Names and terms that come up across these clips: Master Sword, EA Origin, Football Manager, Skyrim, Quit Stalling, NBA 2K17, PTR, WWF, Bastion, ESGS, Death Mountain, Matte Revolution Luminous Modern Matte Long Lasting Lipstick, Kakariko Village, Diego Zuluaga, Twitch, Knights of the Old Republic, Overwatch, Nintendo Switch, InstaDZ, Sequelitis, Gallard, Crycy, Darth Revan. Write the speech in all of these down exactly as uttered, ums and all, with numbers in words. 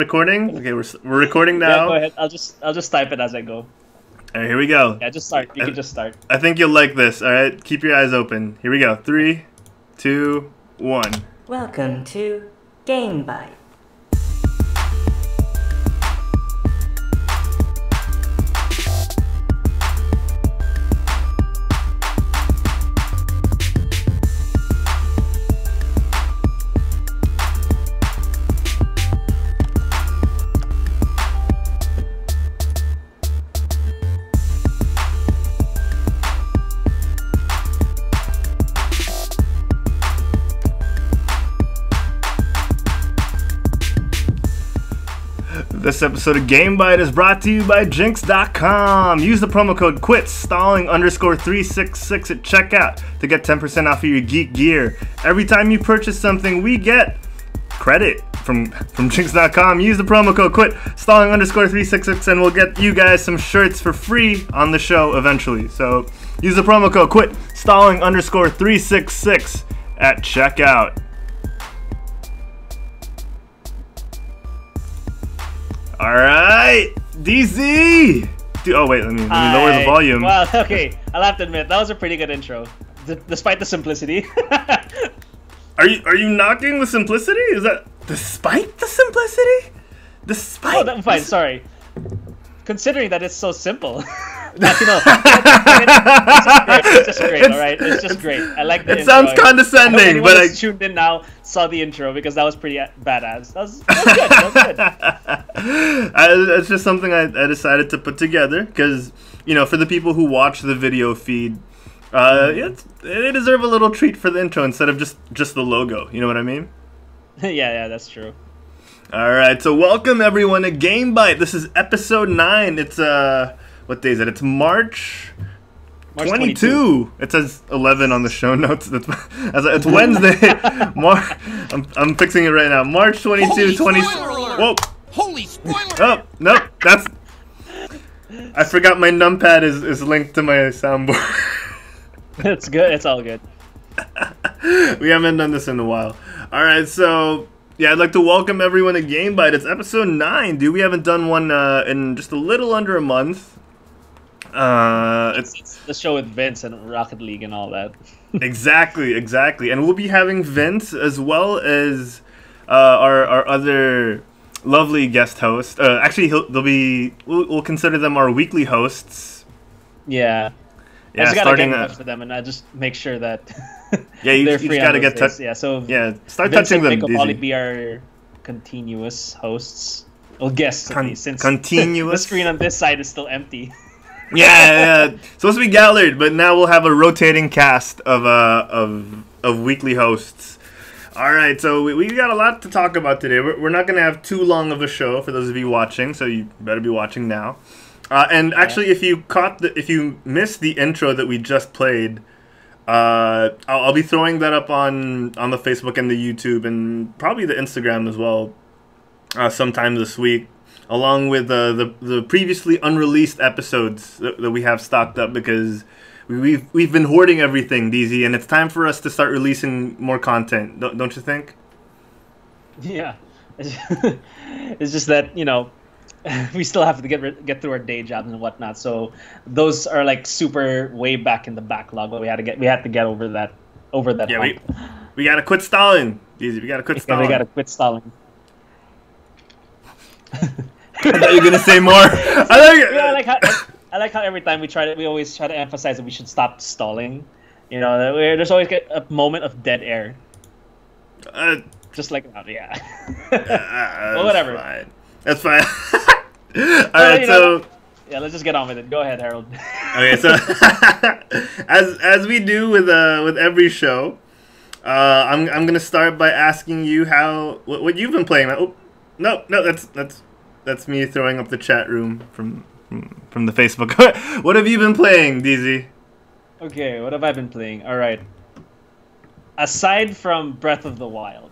Recording? Okay, we're we're recording now. Yeah, go ahead. I'll just I'll just type it as I go. All right, here we go. Yeah, just start. You I, can just start. I think you'll like this. All right, keep your eyes open. Here we go. Three, two, one. Welcome to Game Byte. This episode of Game Byte is brought to you by jinx dot com. Use the promo code QUIT STALLING underscore three six six at checkout to get ten percent off of your geek gear. Every time you purchase something, we get credit from, from jinx dot com. Use the promo code QUIT STALLING underscore three six six and we'll get you guys some shirts for free on the show eventually. So use the promo code QUIT STALLING underscore three six six at checkout. All right, D Z. Dude, oh wait, let me, let me lower the volume. Well, okay, I'll have to admit that was a pretty good intro, d despite the simplicity. are you are you knocking the simplicity? Is that despite the simplicity? Despite. Oh, that, fine. Sorry. Considering that it's so simple. Like, you know, it's just great. It's just great. It's, all right, it's just great. I like the. It intro. Sounds condescending, I but I tuned in now, saw the intro because that was pretty badass. That was, that was good. That was good. I, it's just something I, I decided to put together because, you know, for the people who watch the video feed, uh, it's, they deserve a little treat for the intro instead of just just the logo. You know what I mean? yeah, yeah, that's true. All right, so welcome everyone to Game Byte. This is episode nine. It's uh. What day is it? It's March, March twenty-two. twenty-two. It says eleven on the show notes. It's, it's Wednesday. Mar I'm, I'm fixing it right now. March twenty-two, twenty. Whoa! Holy spoiler! Oh nope, that's. I forgot my numpad is is linked to my soundboard. It's good. It's all good. We haven't done this in a while. All right, so. Yeah, I'd like to welcome everyone to Game Byte. It's episode nine, dude. We haven't done one uh, in just a little under a month. Uh, it's, it's the show with Vince and Rocket League and all that. Exactly, exactly. And we'll be having Vince as well as uh, our our other lovely guest host. Uh, actually, he'll, they'll be we'll, we'll consider them our weekly hosts. Yeah. Yeah, I just gotta get in touch with them, and I just make sure that yeah, you, they're free. You just gotta get touch. Yeah, so yeah, start Vince touching and Nick them. Will probably be our continuous hosts. Well, guests Con at least, since continuous. The screen on this side is still empty. Yeah, yeah, yeah. Supposed to be Gallard, but now we'll have a rotating cast of uh of of weekly hosts. All right, so we we got a lot to talk about today. We're, we're not gonna have too long of a show for those of you watching, so you better be watching now. Uh, and actually, if you caught the, if you missed the intro that we just played, uh, I'll, I'll be throwing that up on on the Facebook and the YouTube and probably the Instagram as well, uh, sometime this week, along with uh, the the previously unreleased episodes that, that we have stocked up because we, we've we've been hoarding everything, D Z, and it's time for us to start releasing more content. Don't, don't you think? Yeah, it's just that, you know. We still have to get get through our day jobs and whatnot, so those are like super way back in the backlog. But we had to get we had to get over that over that. Yeah, we, we gotta quit stalling. Easy, we gotta quit stalling. Yeah, we gotta quit stalling. I thought you were gonna say more. I, thought you... yeah, I like how I like how every time we try to we always try to emphasize that we should stop stalling. You know, that we're, there's always a moment of dead air. Uh, Just like yeah. Uh, well, whatever. Fine. That's fine. All well, right, you know, so yeah, let's just get on with it. Go ahead, Harold. Okay, so as as we do with uh with every show, uh, I'm I'm gonna start by asking you how what, what you've been playing. Oh, no, no, that's that's that's me throwing up the chat room from from, from the Facebook. What have you been playing, D Z? Okay, what have I been playing? All right. Aside from Breath of the Wild.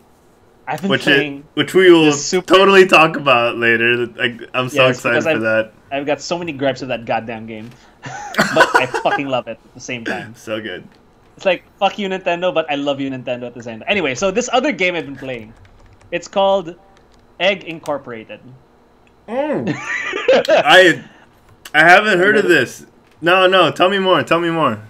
I've been which playing it, which we will super... totally talk about later. I, I'm so yeah, excited for I've, that. I've got so many gripes of that goddamn game, but I fucking love it at the same time. So good. It's like fuck you, Nintendo, but I love you, Nintendo, at the same time. Anyway, so this other game I've been playing, it's called Egg, Incorporated. Mm. I I haven't heard of this. No, no. Tell me more. Tell me more.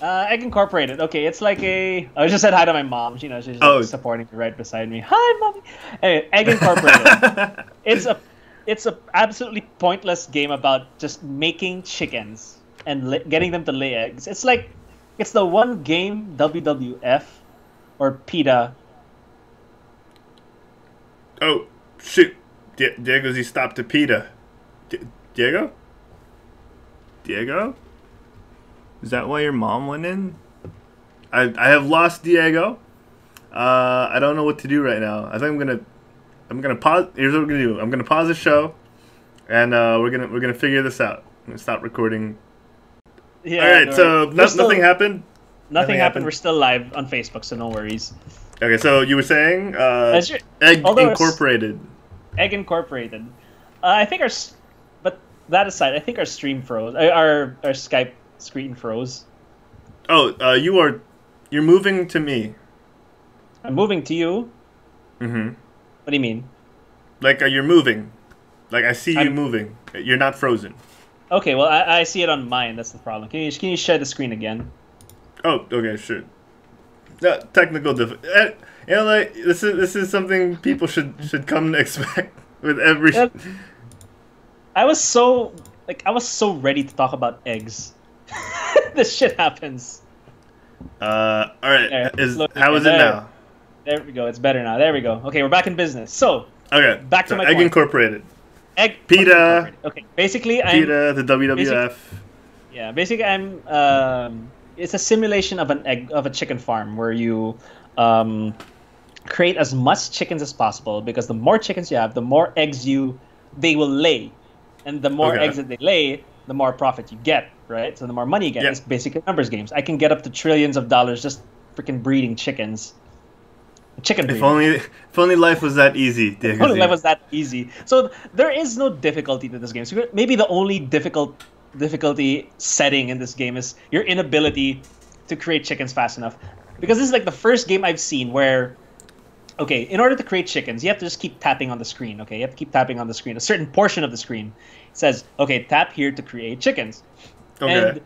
Uh, Egg, Incorporated. Okay, it's like a... I just said hi to my mom. You know, she's oh. like supporting me right beside me. Hi, mommy. Anyway, Egg, Incorporated. It's a it's a absolutely pointless game about just making chickens and getting them to lay eggs. It's like... It's the one game W W F or PETA... Oh, shoot. Diego, he stopped to PETA. Diego? Diego? Is that why your mom went in? I I have lost Diego. Uh, I don't know what to do right now. I think I'm gonna I'm gonna pause. Here's what we're gonna do. I'm gonna pause the show, and uh, we're gonna we're gonna figure this out. I'm gonna stop recording. Yeah. All right. No, so no, nothing still, happened. Nothing, nothing happened. happened. We're still live on Facebook, so no worries. Okay. So you were saying uh, your, Egg Incorporated. Egg Incorporated. Uh, I think our, but that aside, I think our stream froze. Our our Skype screen froze. Oh, uh, you are, you're moving to me. I'm moving to you. Mm-hmm. What do you mean? Like uh, you're moving. Like I see I'm... you moving. You're not frozen. Okay. Well, I I see it on mine. That's the problem. Can you can you share the screen again? Oh. Okay. Sure. Uh, technical diff. Uh, you know, like this is this is something people should should come to expect with every. Yeah. I was so like I was so ready to talk about eggs. This shit happens. Uh, all right. There, is, look, how is there, it now? There we go. It's better now. There we go. Okay, we're back in business. So okay, back to so my Egg point. Incorporated. Egg PETA. Okay, basically I'm PETA, the W W F. Basic, yeah, basically I'm. Um, it's a simulation of an egg of a chicken farm where you um, create as much chickens as possible because the more chickens you have, the more eggs you they will lay, and the more okay. eggs that they lay, the more profit you get, right? So the more money you get, yep. It's basically numbers games. I can get up to trillions of dollars just freaking breeding chickens. Chicken breeding. If only, if only life was that easy. If only life was that easy. So there is no difficulty to this game. So maybe the only difficult difficulty setting in this game is your inability to create chickens fast enough. Because this is like the first game I've seen where, okay, in order to create chickens, you have to just keep tapping on the screen, okay? You have to keep tapping on the screen, a certain portion of the screen. Says, okay, tap here to create chickens. Okay. And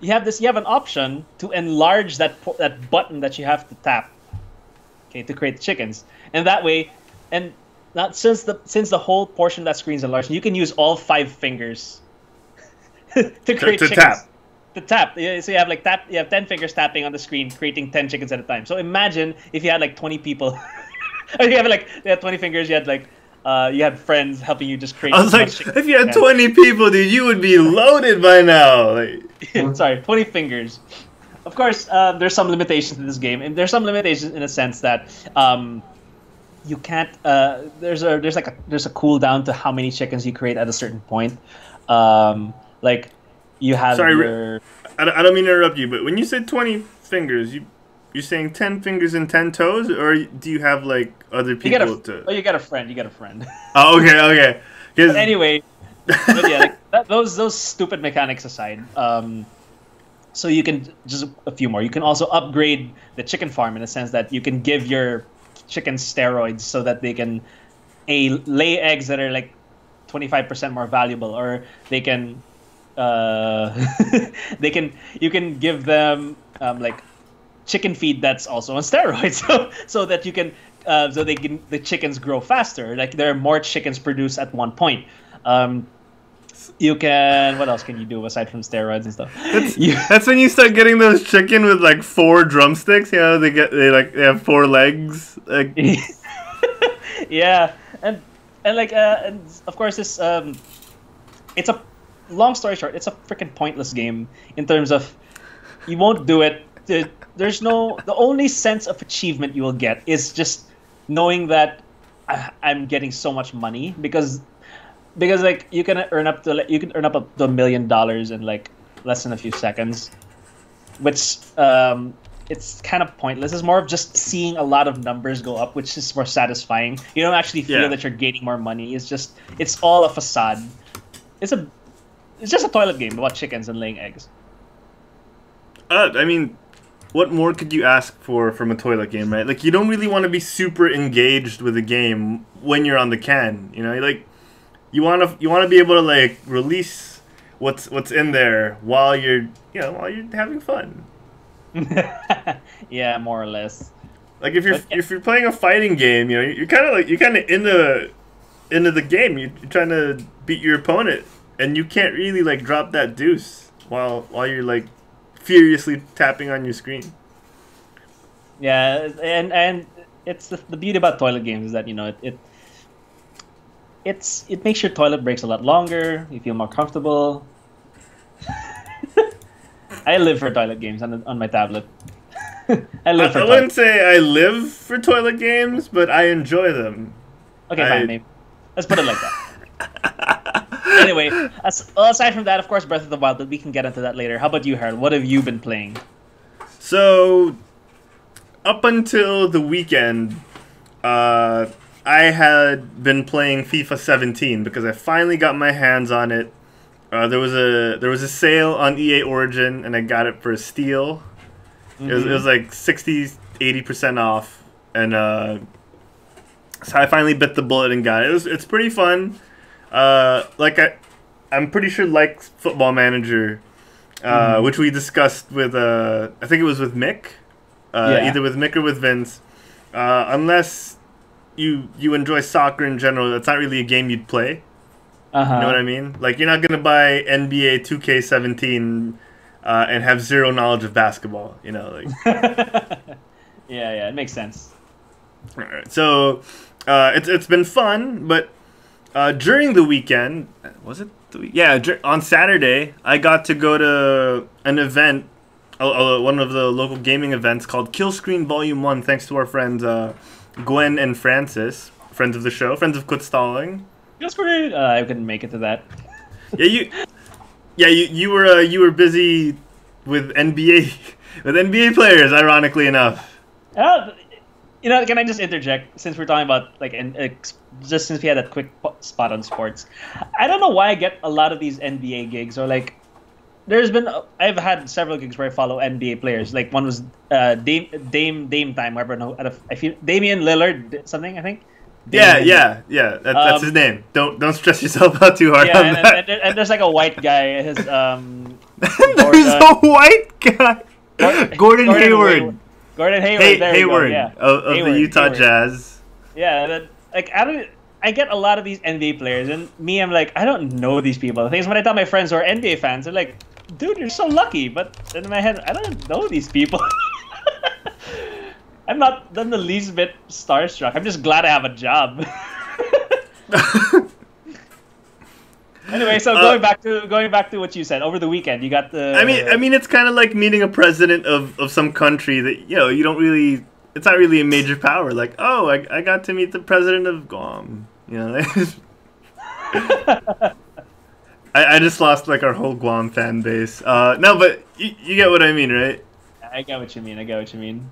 you have this, you have an option to enlarge that that button that you have to tap, okay, to create the chickens. And that way, and not since the since the whole portion of that screen is enlarged, you can use all five fingers to create to, to chickens. Tap. To tap. So you have like tap, you have ten fingers tapping on the screen, creating ten chickens at a time. So imagine if you had like twenty people, or you have like you had twenty fingers, you had like. Uh, you had friends helping you just create. I was like, if you had twenty people, dude, you would be loaded by now. Like, sorry, twenty fingers. Of course, uh, there's some limitations to this game, and there's some limitations in a sense that um, you can't. Uh, there's a there's like a there's a cooldown to how many chickens you create at a certain point. Um, like, you have. Sorry, your... I don't mean to interrupt you, but when you said twenty fingers, you. You're saying ten fingers and ten toes, or do you have like other people you to? Oh, you got a friend. You got a friend. Oh, okay, okay. But anyway, but yeah, like, that, those those stupid mechanics aside, um, so you can just a few more. You can also upgrade the chicken farm in the sense that you can give your chickens steroids so that they can a lay eggs that are like twenty-five percent more valuable, or they can uh, they can you can give them um, like. chicken feed that's also on steroids, so so that you can, uh, so they can the chickens grow faster. Like there are more chickens produced at one point. Um, you can what else can you do aside from steroids and stuff? That's, you, that's when you start getting those chicken with like four drumsticks. You know they get they like they have four legs. Like. Yeah, and and like uh, and of course this um, it's a long story short. It's a freaking pointless game in terms of you won't do it. To, There's no, the only sense of achievement you will get is just knowing that I, I'm getting so much money because, because like you can earn up to, you can earn up, up to a million dollars in like less than a few seconds, which um, it's kind of pointless. It's more of just seeing a lot of numbers go up, which is more satisfying. You don't actually feel yeah. that you're gaining more money. It's just, it's all a facade. It's a, it's just a toilet game about chickens and laying eggs. Uh, I mean. what more could you ask for from a toilet game, right? Like, you don't really want to be super engaged with a game when you're on the can, you know? Like, you want to you want to be able to, like, release what's what's in there while you're, you know, while you're having fun. Yeah, more or less. Like, if you're if you're playing a fighting game, you know, you're kind of like you're kind of in the into the game. You're trying to beat your opponent, and you can't really, like, drop that deuce while while you're, like, furiously tapping on your screen. Yeah, and and it's the beauty about toilet games is that, you know, it, it it's it makes your toilet breaks a lot longer. You feel more comfortable. I live for toilet games on on my tablet. I live. I, for I wouldn't say I live for toilet games, but I enjoy them. Okay, I... fine, maybe. Let's put it like that. Anyway, as, aside from that, of course, Breath of the Wild, but we can get into that later. How about you, Harold? What have you been playing? So, up until the weekend, uh, I had been playing FIFA seventeen because I finally got my hands on it. Uh, there was a there was a sale on E A Origin, and I got it for a steal. Mm-hmm. It was, it was like sixty, eighty percent off, and uh, so I finally bit the bullet and got it. It was, it's pretty fun. Uh, like I, I'm pretty sure like Football Manager, uh, mm. which we discussed with, uh, I think it was with Mick, uh, yeah. either with Mick or with Vince. Uh, unless you you enjoy soccer in general, that's not really a game you'd play. Uh-huh. You know what I mean? Like, you're not gonna buy N B A two K seventeen uh, and have zero knowledge of basketball. You know, like. yeah, yeah, it makes sense. All right, so uh, it's it's been fun, but. Uh, during the weekend, was it? The week? Yeah, on Saturday, I got to go to an event, uh, uh, one of the local gaming events called Kill Screen Volume One, thanks to our friends uh, Gwen and Francis, friends of the show, friends of Quit Stalling. Kill Screen. Uh, I couldn't make it to that. yeah, you. Yeah, you. You were uh, you were busy with N B A with N B A players, ironically enough. Oh. You know, can I just interject? Since we're talking about, like, and uh, just since we had that quick spot on sports, I don't know why I get a lot of these N B A gigs, or, like, there's been uh, I've had several gigs where I follow N B A players. Like, one was uh, Dame Dame Dame time, whatever. No, I feel Damian Lillard something, I think. Dame, yeah, Dame. yeah, yeah. That, that's um, his name. Don't don't stress yourself out too hard. Yeah, on and, that. And, and, and there's like a white guy. His um. there's a white guy. Gordon, Gordon Hayward. Hayward. Gordon Hayward, hey, there Hayward, you go. Yeah. Of, of Hayward, the Utah Hayward. Jazz. Yeah, that, like, I don't, I get a lot of these N B A players, and me, I'm like, I don't know these people. The thing is, when I tell my friends who are N B A fans, they're like, dude, you're so lucky. But in my head, I don't know these people. I'm not I'm the least bit starstruck. I'm just glad I have a job. Anyway, so going uh, back to going back to what you said over the weekend, you got the. I mean, I mean, it's kind of like meeting a president of, of some country that, you know, you don't really. It's not really a major power. Like, oh, I I got to meet the president of Guam. You know, I I just lost, like, our whole Guam fan base. Uh, no, but you, you get what I mean, right? I get what you mean. I get what you mean.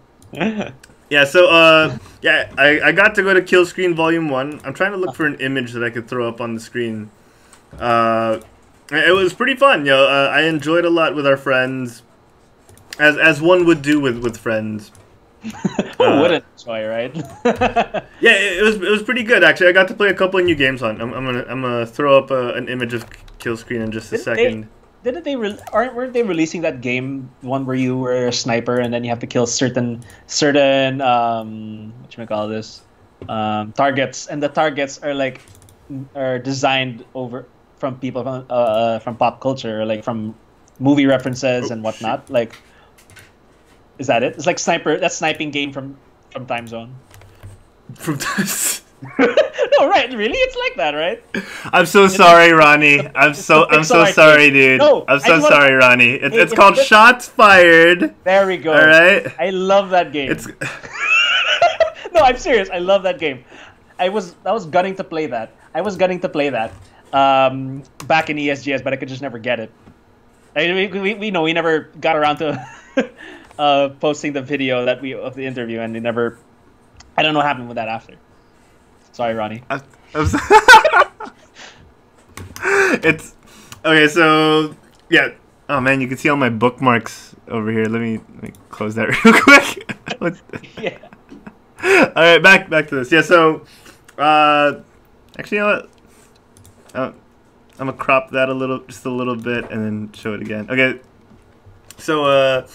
Yeah. So, uh, yeah, I I got to go to Kill Screen Volume One. I'm trying to look for an image that I could throw up on the screen. Uh, it was pretty fun, you know. Uh, I enjoyed a lot with our friends, as as one would do with with friends. Who uh, wouldn't enjoy, right? Yeah, it, it was it was pretty good, actually. I got to play a couple of new games on. I'm, I'm gonna I'm gonna throw up a, an image of Kill Screen in just a didn't second. They, didn't they re aren't weren't they releasing that game one where you were a sniper and then you have to kill certain certain um whatchamacallit this um targets, and the targets are like are designed over. From people from uh from pop culture, like from movie references oh, and whatnot. Shit. Like, is that it? It's like sniper. That sniping game from from Time Zone. From Time Zone. No, right? Really, it's like that, right? I'm so it's, sorry, Ronnie. It's, I'm so I'm so sorry, dude. No, I'm so sorry, to... Ronnie. It's hey, it's called it's... Shots Fired. There we go. All right. I love that game. It's... No, I'm serious. I love that game. I was I was gunning to play that. I was gunning to play that. Um, back in E S G S, but I could just never get it. I, we, we, we know we never got around to uh, posting the video that we of the interview, and it never. I don't know what happened with that after. Sorry, Ronnie. I, I'm so it's okay. So yeah, Oh man, you can see all my bookmarks over here. Let me, let me close that real quick. Yeah. All right, back back to this. Yeah. So, uh, actually, you know what? Uh, I'm gonna crop that a little, just a little bit, and then show it again. Okay. So, uh,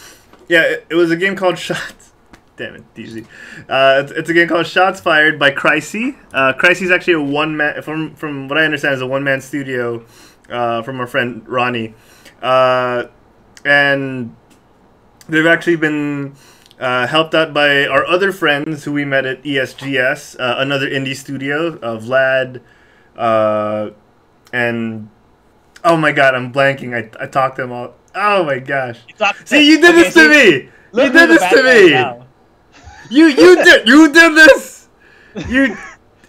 yeah, it, it was a game called Shots. Damn it, D Z. Uh, it's, it's a game called Shots Fired by Crycy. Uh, Crycy's actually a one man. From from what I understand, is a one man studio uh, from our friend Ronnie, uh, and they've actually been Uh, helped out by our other friends who we met at E S G S, uh, another indie studio, uh, Vlad, uh, and oh my god, I'm blanking. I I talked them all. Oh my gosh! You See, you did okay, this so to me. You did this to me. Now. You you did you did this. You,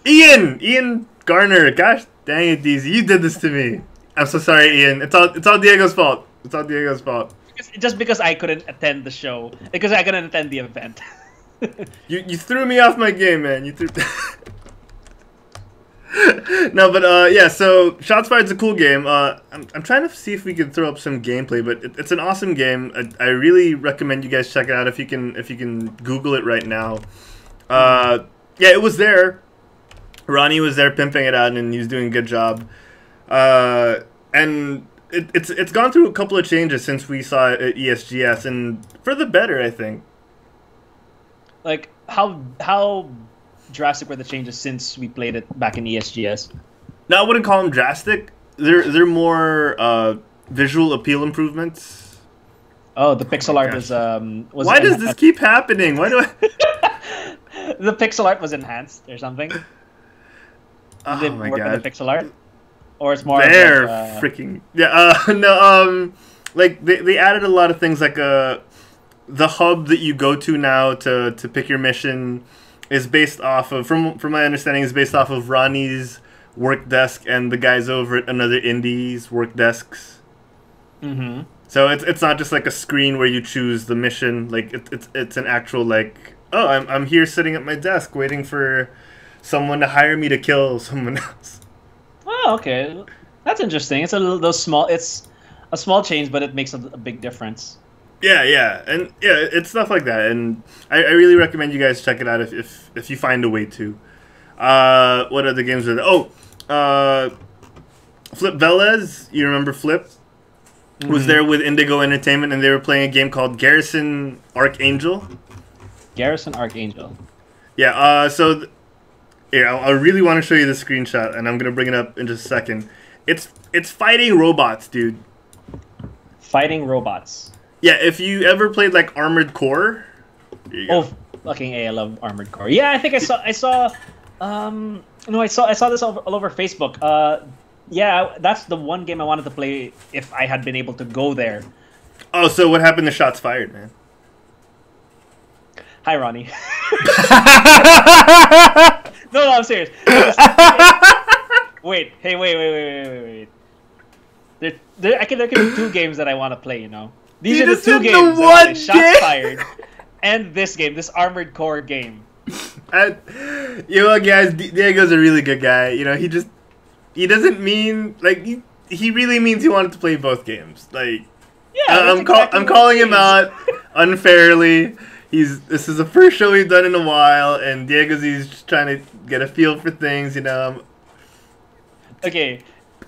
Ian Ian Garner. Gosh dang it, D Z, you did this to me. I'm so sorry, Ian. It's all it's all Diego's fault. It's all Diego's fault. Just because I couldn't attend the show, because I couldn't attend the event. you you threw me off my game, man. You threw. No, but uh, yeah. So Shots Fired's a cool game. Uh, I'm I'm trying to see if we can throw up some gameplay, but it, it's an awesome game. I, I really recommend you guys check it out if you can if you can Google it right now. Uh, yeah, it was there. Ronnie was there pimping it out, and he was doing a good job. Uh, and. It, it's it's gone through a couple of changes since we saw it at E S G S, and for the better, I think. Like how how drastic were the changes since we played it back in E S G S? No, I wouldn't call them drastic. They're they're more uh, visual appeal improvements. Oh, the pixel oh art was um. Was Why does this keep happening? Why do I? The pixel art was enhanced or something. Oh Did my god! The pixel art. Or it's more they're like, uh, freaking yeah uh, no um like they they added a lot of things like uh the hub that you go to now to to pick your mission is based off of from from my understanding is based off of Ronnie's work desk and the guys over at Another Indie's work desks. Mm-hmm. So it's it's not just like a screen where you choose the mission, like it, it's it's an actual like oh I'm I'm here sitting at my desk waiting for someone to hire me to kill someone else. Oh, okay, that's interesting. It's a little, those small. It's a small change, but it makes a, a big difference. Yeah, yeah, and yeah, it's stuff like that. And I, I really recommend you guys check it out if if, if you find a way to. Uh, what other games are there? Oh, uh, Flip Velez, you remember Flip? Mm-hmm. Was there with Indigo Entertainment, and they were playing a game called Garrison Archangel. Garrison Archangel. Yeah. Uh, so. Th Yeah, I really want to show you the screenshot, and I'm gonna bring it up in just a second. It's it's fighting robots, dude. Fighting robots. Yeah, if you ever played like Armored Core. Oh, fucking A! I love Armored Core. Yeah, I think I saw I saw, um, no, I saw I saw this all, all over Facebook. Uh, yeah, that's the one game I wanted to play if I had been able to go there. Oh, so what happened to Shots Fired, man? Hi, Ronnie. No, no, I'm serious. Wait, hey, wait, wait, wait, wait, wait, wait. There, there, I can, there can be two games that I want to play. You know, these you are the two games. The one Shots game. Fired, and this game, this Armored Core game. I, you know, guys, Diego's a really good guy. You know, he just, he doesn't mean like he, he really means he wanted to play both games. Like, yeah, uh, I'm exactly call, I'm calling games. him out unfairly. He's. This is the first show we've done in a while, and Diego's he's just trying to get a feel for things, you know. Okay.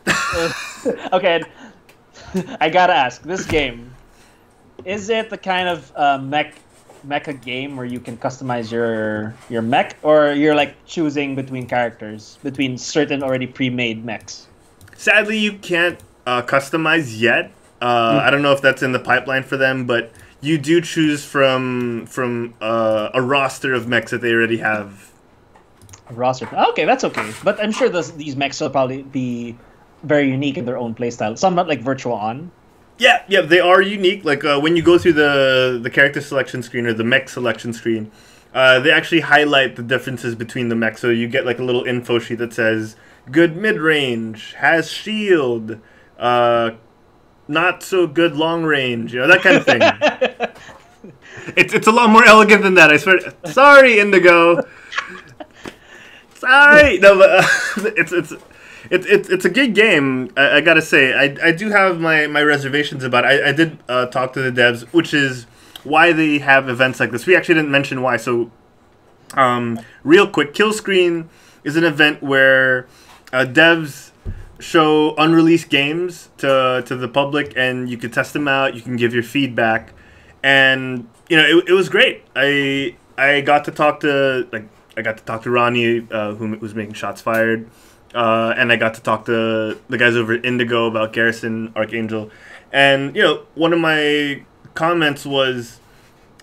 uh, okay. I gotta ask. This game, is it the kind of uh, mech mecha game where you can customize your your mech, or you're like choosing between characters, between certain already pre-made mechs? Sadly, you can't uh, customize yet. Uh, mm-hmm. I don't know if that's in the pipeline for them, but. You do choose from from uh, a roster of mechs that they already have. A roster. Okay, that's okay. But I'm sure those, these mechs will probably be very unique in their own playstyle. Some not like Virtual On. Yeah, yeah, they are unique. Like uh, when you go through the the character selection screen or the mech selection screen, uh, they actually highlight the differences between the mechs. So you get like a little info sheet that says good mid range, has shield. Uh, Not so good long range, you know, that kind of thing. it's it's a lot more elegant than that, I swear. Sorry, Indigo. Sorry. No, but uh, it's it's. It, it, it's a good game, I, I gotta say. I, I do have my, my reservations about it. I, I did uh, talk to the devs, which is why they have events like this. We actually didn't mention why, so um, real quick, Kill Screen is an event where uh, devs show unreleased games to, to the public, and you can test them out, you can give your feedback, and, you know, it, it was great. I I got to talk to, like, I got to talk to Ronnie, uh, who was making Shots Fired. Uh, and I got to talk to the guys over at Indigo about Garrison Archangel. And, you know, one of my comments was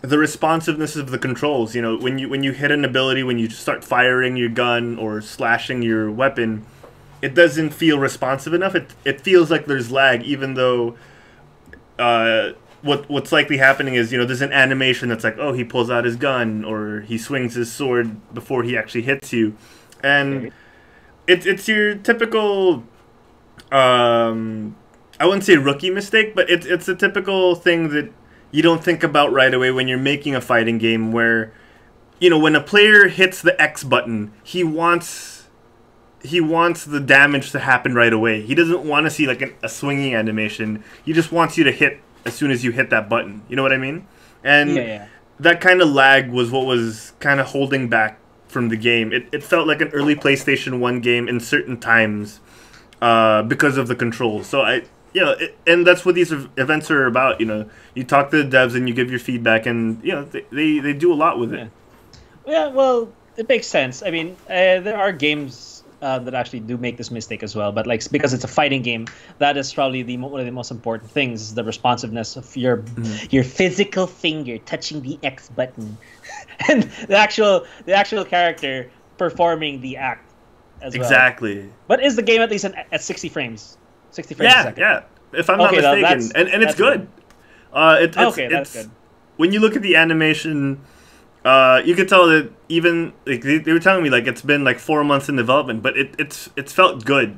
the responsiveness of the controls. You know, when you when you hit an ability, when you start firing your gun or slashing your weapon, it doesn't feel responsive enough. It, it feels like there's lag, even though uh, what what's likely happening is, you know, there's an animation that's like, oh, he pulls out his gun or he swings his sword before he actually hits you. And It's it's your typical, um, I wouldn't say rookie mistake, but it's it's a typical thing that you don't think about right away when you're making a fighting game. Where, you know, when a player hits the X button, he wants he wants the damage to happen right away. He doesn't want to see like an, a swinging animation. He just wants you to hit as soon as you hit that button. You know what I mean? And yeah, yeah. That kind of lag was what was kind of holding back from the game. It, it felt like an early PlayStation one game in certain times uh, because of the controls. So I, you know, it, and that's what these events are about. You know, you talk to the devs and you give your feedback, and you know they they, they do a lot with it. Yeah, well, it makes sense. I mean, uh, there are games uh, that actually do make this mistake as well, but like because it's a fighting game, that is probably the one of the most important things: is the responsiveness of your mm-hmm. your physical finger touching the X button. And the actual the actual character performing the act as exactly. well. Exactly. But is the game at least an, at sixty frames? Sixty frames yeah, a second. Yeah, yeah. If I'm okay, not mistaken, no, and and it's good. good. Uh, it, it's okay. That's it's, good. When you look at the animation, uh, you could tell that even like they, they were telling me like it's been like four months in development, but it it's it's felt good.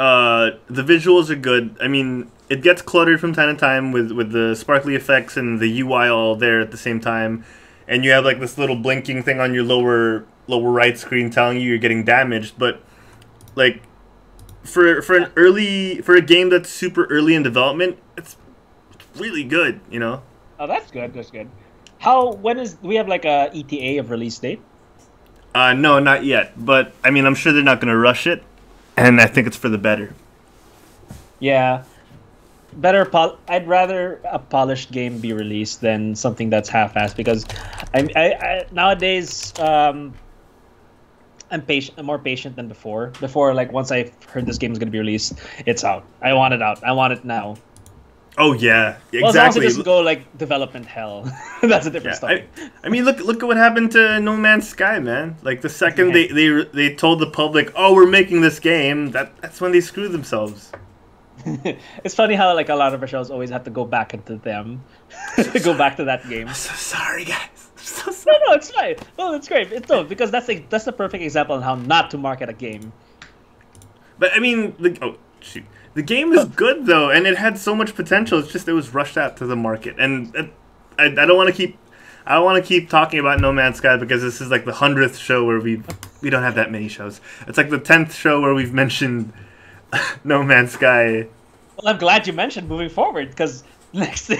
Uh, the visuals are good. I mean, it gets cluttered from time to time with with the sparkly effects and the U I all there at the same time. And you have like this little blinking thing on your lower lower right screen telling you you're getting damaged, but like for for an early for a game that's super early in development, it's really good, you know. Oh, that's good. That's good. How when is do we have like a E T A of release date? Uh, no, not yet. But I mean, I'm sure they're not going to rush it, and I think it's for the better. Yeah. Better, pol I'd rather a polished game be released than something that's half-assed because I, I, I nowadays um, I'm patient, I'm more patient than before. Before, like once I heard this game is going to be released, it's out. I want it out. I want it now. Oh yeah, exactly. Well, as long as it doesn't go like development hell. That's a different yeah, story. I, I mean, look look at what happened to No Man's Sky, man. Like the second yeah. they they they told the public, oh, we're making this game, that that's when they screwed themselves. It's funny how like a lot of our shows always have to go back into them, so to go sorry. back to that game. I'm so sorry, guys. I'm so sorry. No, no, it's fine. Well, it's great. It's no because that's like, that's the perfect example on how not to market a game. But I mean, the oh shoot, the game is good though, and it had so much potential. It's just it was rushed out to the market, and it, I I don't want to keep I don't want to keep talking about No Man's Sky because this is like the hundredth show where we we don't have that many shows. It's like the tenth show where we've mentioned No Man's Sky. Well, I'm glad you mentioned moving forward because next,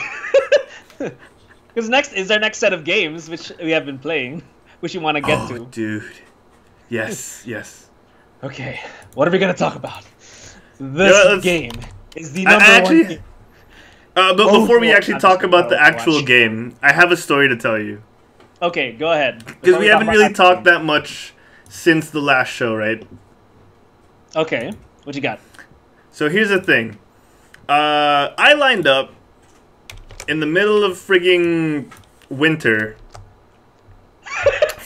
because next is our next set of games which we have been playing, which you want to get oh, to. Dude, yes, yes. Okay, what are we gonna talk about? This you know, game is the number I, I actually, one. Game. Uh, but oh, before we actually talk about the actual game, I have a story to tell you. Okay, go ahead. Because we haven't really talked that much since the last show, right? Okay. What you got? So here's the thing. Uh, I lined up in the middle of frigging winter.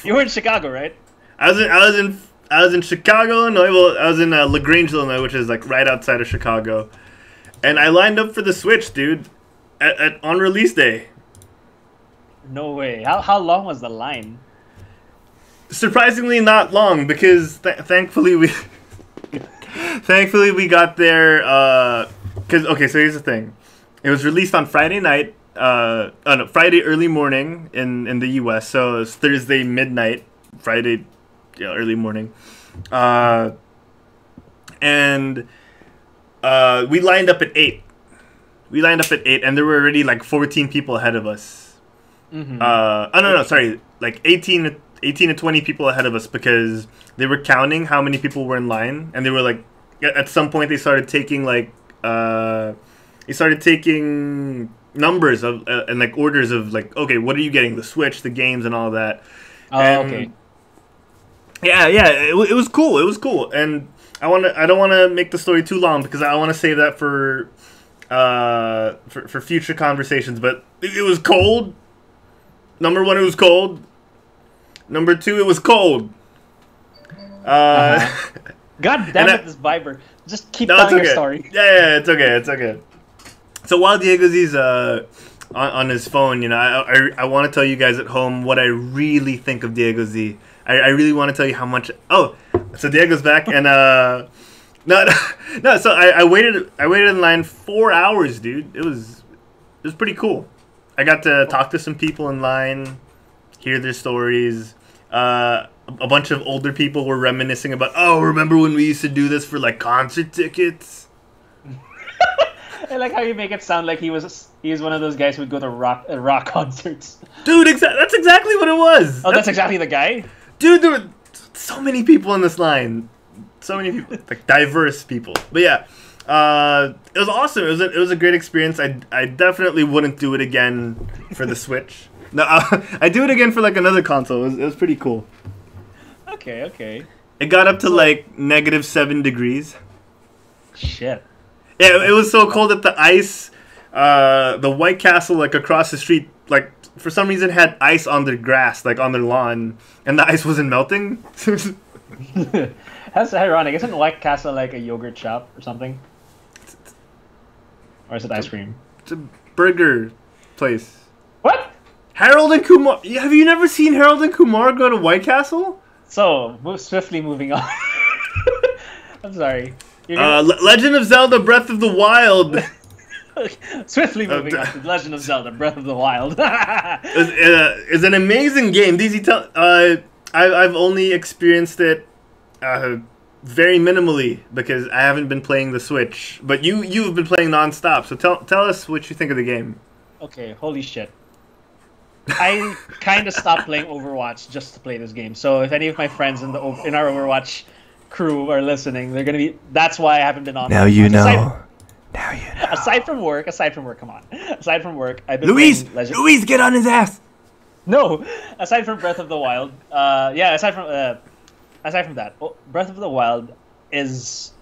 You were in Chicago, right? I was in I was in I was in Chicago, Illinois. Well, I was in uh, LaGrange, Illinois, which is like right outside of Chicago. And I lined up for the Switch, dude, at, at on release day. No way. How how long was the line? Surprisingly, not long because th thankfully we. Thankfully, we got there, because, uh, okay, so here's the thing. It was released on Friday night, uh, oh no, Friday early morning in, in the U S, so it's Thursday midnight, Friday yeah, early morning. Uh, and uh, we lined up at eight. We lined up at eight, and there were already like fourteen people ahead of us. Mm-hmm. Uh, oh no, no, sorry, like eighteen. eighteen to twenty people ahead of us, because they were counting how many people were in line, and they were like, at some point they started taking like, uh, they started taking numbers of uh, and like orders of like, okay, what are you getting? The Switch, the games, and all that. Oh, and okay. Yeah, yeah, it, it was cool. It was cool, and I want to. I don't want to make the story too long because I want to save that for, uh, for for future conversations. But it, it was cold. Number one, it was cold. Number two, it was cold. Uh, uh-huh. God damn it, I, this Viber. Just keep no, telling okay. your story. Yeah, yeah, it's okay, it's okay. So while Diego's is, uh, on, on his phone, you know, I, I, I want to tell you guys at home what I really think of Diego Z. I, I really want to tell you how much. Oh, so Diego's back, and uh, no, no, no. So I, I waited, I waited in line four hours, dude. It was, it was pretty cool. I got to talk to some people in line, hear their stories. Uh, a bunch of older people were reminiscing about, oh, remember when we used to do this for, like, concert tickets? I like how you make it sound like he was he was one of those guys who would go to rock uh, rock concerts. Dude, exa that's exactly what it was. Oh, that's, that's exactly the guy? Dude, there were so many people in this line. So many people. Like, diverse people. But, yeah. Uh, it was awesome. It was a, it was a great experience. I, I definitely wouldn't do it again for the Switch. No, I, I do it again for like another console. It was, it was pretty cool. Okay, okay. It got up to like negative seven degrees. Shit. Yeah, it, it was so cold that the ice, uh, the White Castle like across the street, like for some reason had ice on their grass, like on their lawn, and the ice wasn't melting. That's ironic. Isn't White Castle like a yogurt shop or something? Or is it ice cream? It's a burger place. What? Harold and Kumar. Have you never seen Harold and Kumar go to White Castle? So, swiftly moving on. I'm sorry. Uh, Le Legend of Zelda Breath of the Wild. Swiftly moving uh, on to Legend of Zelda Breath of the Wild. It's uh, an amazing game. D Z, tell, uh, I, I've only experienced it uh, very minimally because I haven't been playing the Switch. But you, you've been playing non-stop, so tell, tell us what you think of the game. Okay, holy shit. I kind of stopped playing Overwatch just to play this game. So if any of my friends in the in our Overwatch crew are listening, they're gonna be. That's why I haven't been on. Now you know. Aside, now you know. Aside from work, aside from work, come on. Aside from work, I've been. Luis, Luis, get on his ass. No, aside from Breath of the Wild, uh, yeah, aside from uh, aside from that, Breath of the Wild is.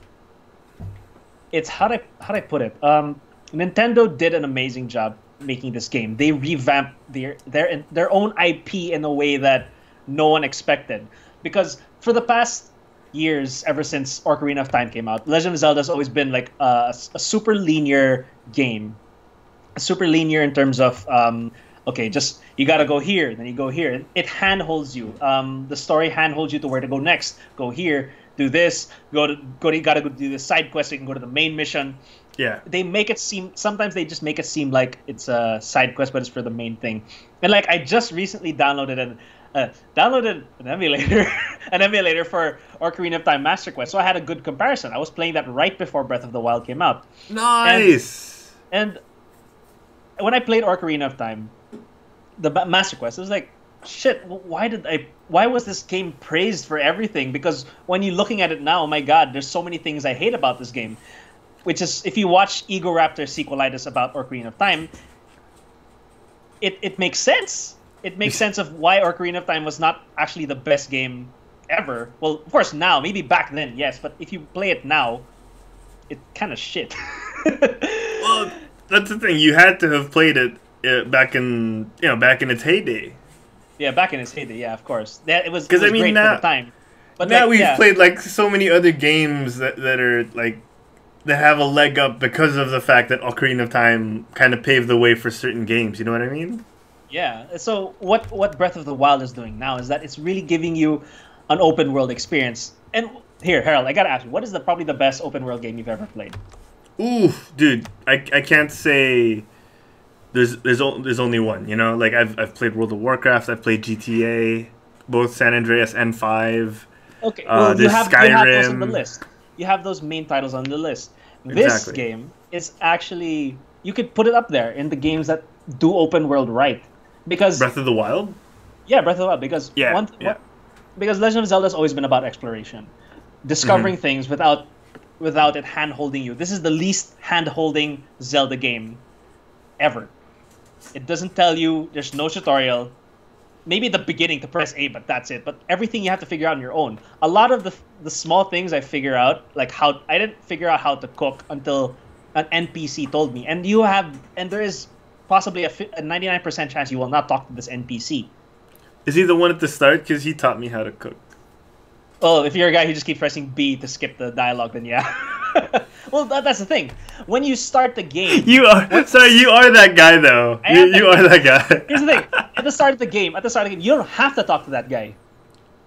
It's how do I, how do I put it? Um, Nintendo did an amazing job making this game. They revamped their their their own I P in a way that no one expected, because for the past years, ever since Ocarina of Time came out, Legend of Zelda has always been like a, a super linear game, super linear in terms of um, okay, just you gotta go here, then you go here. It handholds you. Um, the story handholds you to where to go next. Go here, do this. Go to go. To, you gotta go do this side quest so you can go to the main mission. Yeah, they make it seem. Sometimes they just make it seem like it's a side quest, but it's for the main thing. And like I just recently downloaded an uh, downloaded an emulator, an emulator for Ocarina of Time Master Quest. So I had a good comparison. I was playing that right before Breath of the Wild came out. Nice. And, and when I played Ocarina of Time, the Master Quest, it was like, shit. Why did I? Why was this game praised for everything? Because when you're looking at it now, oh my God, there's so many things I hate about this game. Which is, if you watch Egoraptor's sequelitis about Ocarina of Time, it, it makes sense. It makes sense of why Ocarina of Time was not actually the best game ever. Well, of course now, maybe back then, yes, but if you play it now, it's kind of shit. Well, that's the thing. You had to have played it uh, back in, you know, back in its heyday. Yeah, back in its heyday. Yeah, of course. That it was. Because I mean, great now, for the time. But now like, we've yeah. played like so many other games that that are like. That have a leg up because of the fact that Ocarina of Time kind of paved the way for certain games. You know what I mean? Yeah. So what what Breath of the Wild is doing now is that it's really giving you an open world experience. And here, Harold, I gotta ask you, what is the probably the best open world game you've ever played? Ooh, dude, I I can't say. There's there's there's only one. You know, like I've I've played World of Warcraft. I've played G T A, both San Andreas and five. Okay, well, uh, you, have, Skyrim. you have those on the list. You have those main titles on the list. This exactly. game is actually, you could put it up there in the games that do open world right. Because Breath of the Wild? Yeah, Breath of the Wild. Because, yeah, one, yeah. One, because Legend of Zelda has always been about exploration. Discovering mm-hmm. things without without it hand-holding you. This is the least hand-holding Zelda game ever. It doesn't tell you, there's no tutorial. Maybe at the beginning to press A, but that's it. But everything you have to figure out on your own. A lot of the the small things I figure out, like how I didn't figure out how to cook until an N P C told me. And you have, and there is possibly a ninety-nine percent chance you will not talk to this N P C. Is he the one at the start? Because he taught me how to cook. Well, if you're a guy who just keeps pressing B to skip the dialogue, then yeah. Well, that, that's the thing. When you start the game, you are when, sorry. You are that guy, though. You, that you guy. are that guy. Here's the thing: at the start of the game, at the start of the game, you don't have to talk to that guy.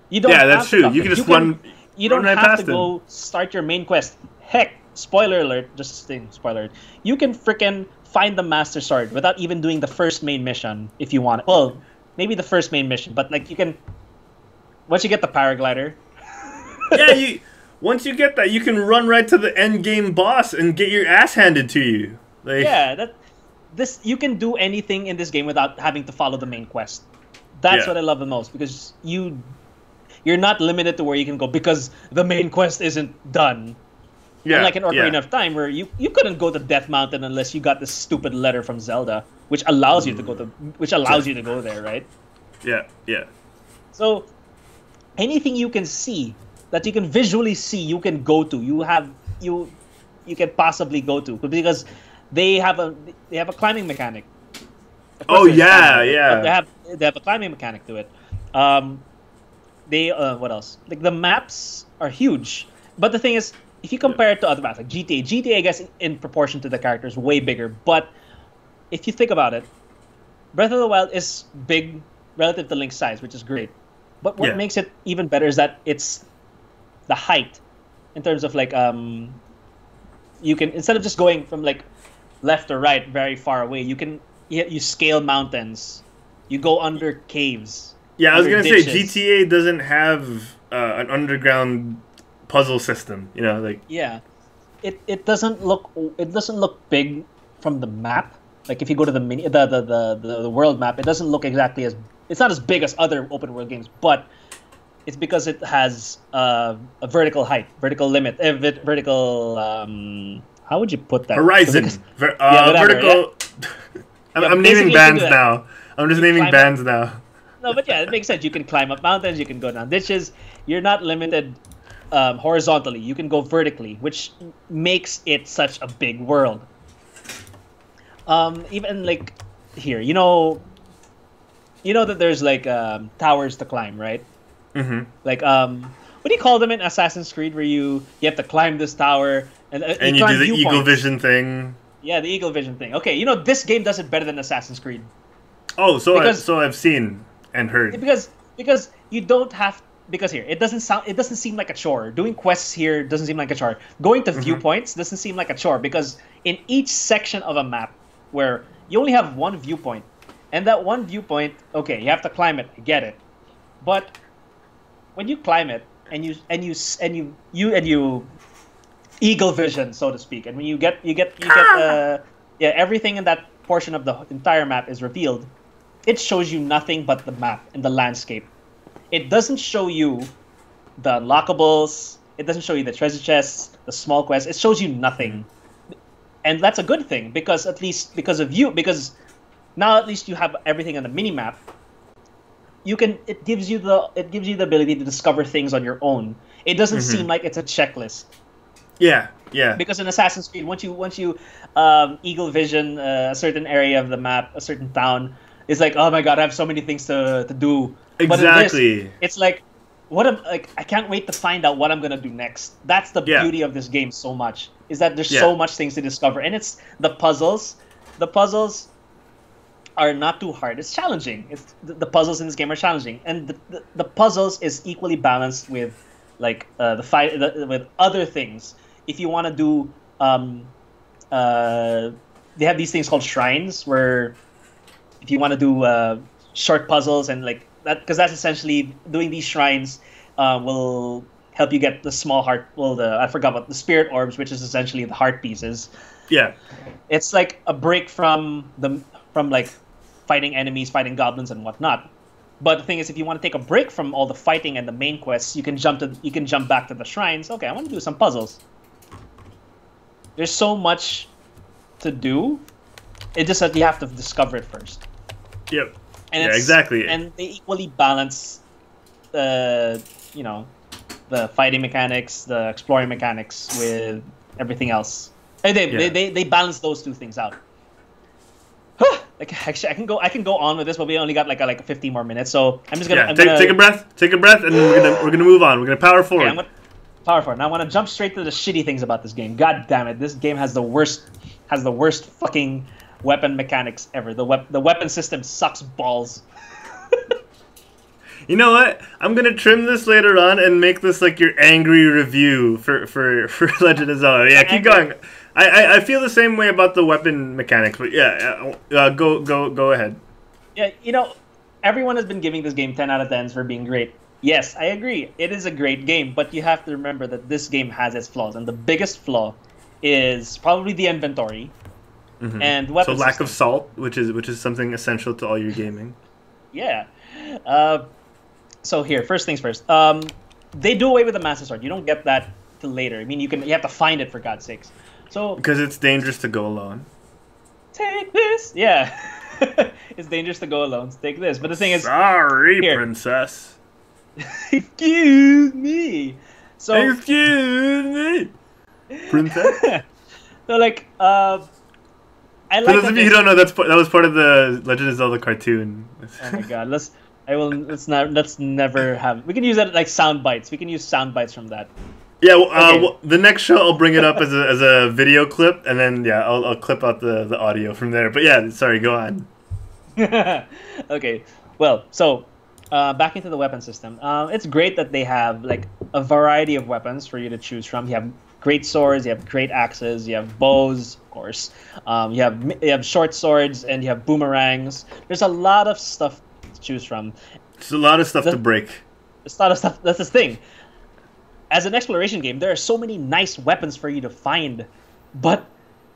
You don't. Yeah, that's have to true. You can him. just you run. Can, you run don't right have to him. go start your main quest. Heck, spoiler alert! Just thing, spoiler alert. You can frickin' find the Master Sword without even doing the first main mission if you want it. Well, maybe the first main mission, but like you can. Once you get the paraglider. Yeah, you. Once you get that, you can run right to the end game boss and get your ass handed to you. Like, yeah, that this you can do anything in this game without having to follow the main quest. That's yeah. what I love the most, because you you're not limited to where you can go because the main quest isn't done. Yeah, unlike in Ocarina yeah. of Time, where you, you couldn't go to Death Mountain unless you got this stupid letter from Zelda, which allows mm. you to go to which allows you to go there, right? Yeah, yeah. So anything you can see. That you can visually see, you can go to. You have you, you can possibly go to because they have a they have a climbing mechanic. Oh yeah, climbing, yeah. They have they have a climbing mechanic to it. Um, they uh, what else? Like the maps are huge, but the thing is, if you compare yeah. it to other maps like G T A, G T A I guess in, in proportion to the characters way bigger. But if you think about it, Breath of the Wild is big relative to Link's size, which is great. But what yeah. makes it even better is that it's the height, in terms of like um, you can instead of just going from like left or right very far away, you can you, you scale mountains, you go under caves. Yeah, I was gonna ditches. say G T A doesn't have uh, an underground puzzle system. You know, like yeah, it it doesn't look it doesn't look big from the map. Like if you go to the mini the the the, the, the world map, it doesn't look exactly as it's not as big as other open world games, but it's because it has uh, a vertical height, vertical limit, uh, vertical. Um, how would you put that? Horizon. So because, Ver uh, yeah, whatever, vertical. Yeah. I'm, yeah, I'm naming bands now. I'm just naming bands up. now. No, but yeah, it makes sense. You can climb up mountains. You can go down ditches. You're not limited um, horizontally. You can go vertically, which makes it such a big world. Um, even like here, you know, you know that there's like um, towers to climb, right? Mm-hmm. Like um, what do you call them in Assassin's Creed, where you you have to climb this tower and uh, and you, you do the eagle vision thing. Yeah, the eagle vision thing. Okay, you know this game does it better than Assassin's Creed. Oh, so because, I, so I've seen and heard. Because because you don't have because here it doesn't sound it doesn't seem like a chore. Doing quests here doesn't seem like a chore. Going to mm-hmm. viewpoints doesn't seem like a chore because in each section of a map where you only have one viewpoint, and that one viewpoint, okay, you have to climb it. I get it, but when you climb it and you and you and you you and you eagle vision, so to speak, and when you get you get you get uh, yeah everything in that portion of the entire map is revealed, it shows you nothing but the map and the landscape. It doesn't show you the unlockables. It doesn't show you the treasure chests, the small quests. It shows you nothing, and that's a good thing because at least because of you because now at least you have everything on the mini map. You can. It gives you the. It gives you the ability to discover things on your own. It doesn't mm-hmm. seem like it's a checklist. Yeah, yeah. Because in Assassin's Creed, once you once you um, eagle vision uh, a certain area of the map, a certain town, it's like, oh my god, I have so many things to to do. Exactly. But in this, it's like, what am like? I can't wait to find out what I'm gonna do next. That's the yeah. beauty of this game so much is that there's yeah. so much things to discover, and it's the puzzles, the puzzles. are not too hard. It's challenging. It's the, the puzzles in this game are challenging, and the, the, the puzzles is equally balanced with, like uh, the fight the, with other things. If you want to do, um, uh, they have these things called shrines where, if you want to do uh, short puzzles and like that, because that's essentially doing these shrines. uh, will help you get the small heart. Well, the I forgot about the spirit orbs, which is essentially the heart pieces. Yeah, it's like a break from the from like fighting enemies, fighting goblins and whatnot. But the thing is, if you want to take a break from all the fighting and the main quests, you can jump to you can jump back to the shrines. Okay, I want to do some puzzles. There's so much to do. It's just that you have to discover it first. Yep. And yeah, it's, exactly. And they equally balance the, uh, you know, the fighting mechanics, the exploring mechanics with everything else. And they, yeah. they they they balance those two things out. Like, actually, I can go. I can go on with this, but we only got like a, like fifteen more minutes. So I'm just gonna, yeah, I'm take, gonna take a breath, take a breath, and we're gonna we're gonna move on. We're gonna power forward. Okay, I'm gonna power forward. Now I want to jump straight to the shitty things about this game. God damn it! This game has the worst has the worst fucking weapon mechanics ever. The wep the weapon system sucks balls. You know what? I'm gonna trim this later on and make this like your angry review for for for Legend of Zelda. Yeah, keep going. I, I I feel the same way about the weapon mechanics, but yeah, uh, go go go ahead. Yeah, you know, everyone has been giving this game ten out of tens for being great. Yes, I agree. It is a great game, but you have to remember that this game has its flaws, and the biggest flaw is probably the inventory mm-hmm. and weapons. So lack system. of salt, which is which is something essential to all your gaming. Yeah. Uh, so here, first things first. Um, they do away with the Master Sword. You don't get that till later. I mean, you can you have to find it for God's sakes. So, because it's dangerous to go alone. Take this. Yeah. It's dangerous to go alone. Take this. But the thing is... Sorry, here. princess. Excuse me. So, excuse me. Princess. So, like... Uh, I like For those of you who don't know, that's, that was part of the Legend of Zelda cartoon. Oh, my God. Let's... I will... Let's not... Let's never have... We can use that like sound bites. We can use sound bites from that. Yeah, well, okay. uh, well, the next show I'll bring it up as a, as a video clip, and then, yeah, I'll, I'll clip out the, the audio from there. But, yeah, sorry, go on. Okay, well, so uh, back into the weapon system. Uh, it's great that they have, like, a variety of weapons for you to choose from. You have great swords, you have great axes, you have bows, of course. Um, you have, you have short swords, and you have boomerangs. There's a lot of stuff to choose from. There's a lot of stuff the, to break. It's a lot of stuff. That's the thing. As an exploration game, there are so many nice weapons for you to find, but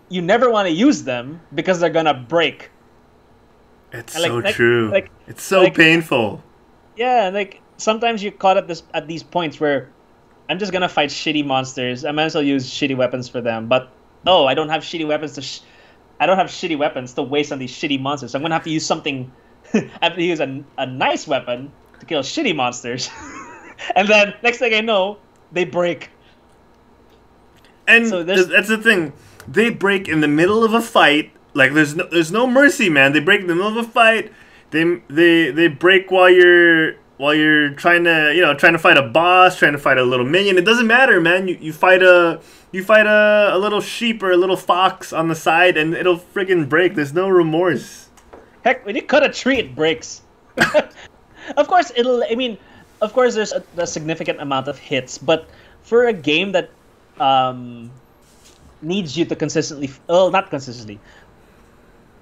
you never want to use them because they're gonna break. It's like, so like, true. Like, it's so like, painful. Yeah, and like sometimes you're caught at this at these points where I'm just gonna fight shitty monsters. I might as well use shitty weapons for them. But oh, I don't have shitty weapons to. Sh I don't have shitty weapons to waste on these shitty monsters. So I'm gonna have to use something. I have to use a a nice weapon to kill shitty monsters, and then next thing I know. They break. And so that's the thing. They break in the middle of a fight. Like there's no there's no mercy, man. They break in the middle of a fight. They they they break while you're while you're trying to, you know, trying to fight a boss, trying to fight a little minion. It doesn't matter, man. You you fight a you fight a, a little sheep or a little fox on the side and it'll friggin' break. There's no remorse. Heck, when you cut a tree it breaks. Of course it'll I mean Of course, there's a, a significant amount of hits, but for a game that um, needs you to consistently... Well, not consistently.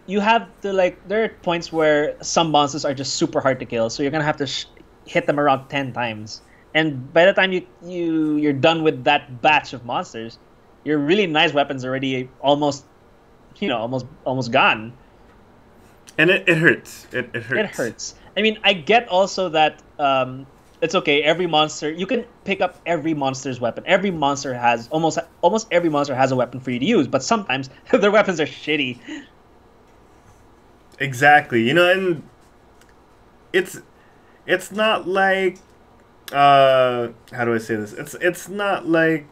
You have to, like... There are points where some bosses are just super hard to kill, so you're going to have to sh hit them around ten times. And by the time you, you, you're done with that batch of monsters, your really nice weapon's already almost, you know, almost almost gone. And it, it hurts. It, it hurts. It hurts. I mean, I get also that... Um, It's okay, every monster, you can pick up every monster's weapon. Every monster has, almost almost every monster has a weapon for you to use, but sometimes their weapons are shitty. Exactly, you know, and it's, it's not like, uh, how do I say this? It's, it's not like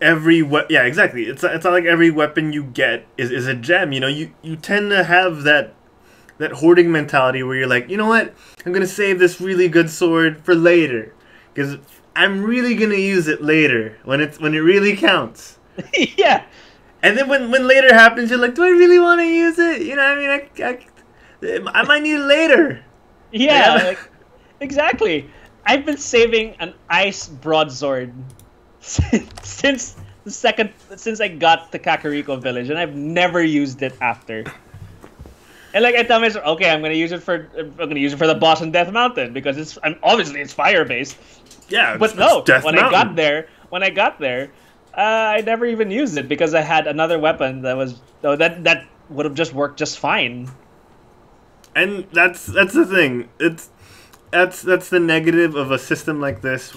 every, we yeah, exactly. It's, it's not like every weapon you get is, is a gem, you know, you, you tend to have that that hoarding mentality where you're like, you know what? I'm going to save this really good sword for later. Because I'm really going to use it later when, it's, when it really counts. Yeah. And then when, when later happens, you're like, do I really want to use it? You know what I mean? I, I, I might need it later. Yeah. Like, like, exactly. I've been saving an ice broadsword since, since the second, since I got to Kakariko Village, and I've never used it after. And like I tell myself, okay, I'm gonna use it for I'm gonna use it for the boss in Death Mountain because it's I'm obviously it's fire based. Yeah, it's, but no, it's Death when Mountain. I got there, when I got there, uh, I never even used it because I had another weapon that was oh, that that would have just worked just fine. And that's that's the thing. It's that's that's the negative of a system like this.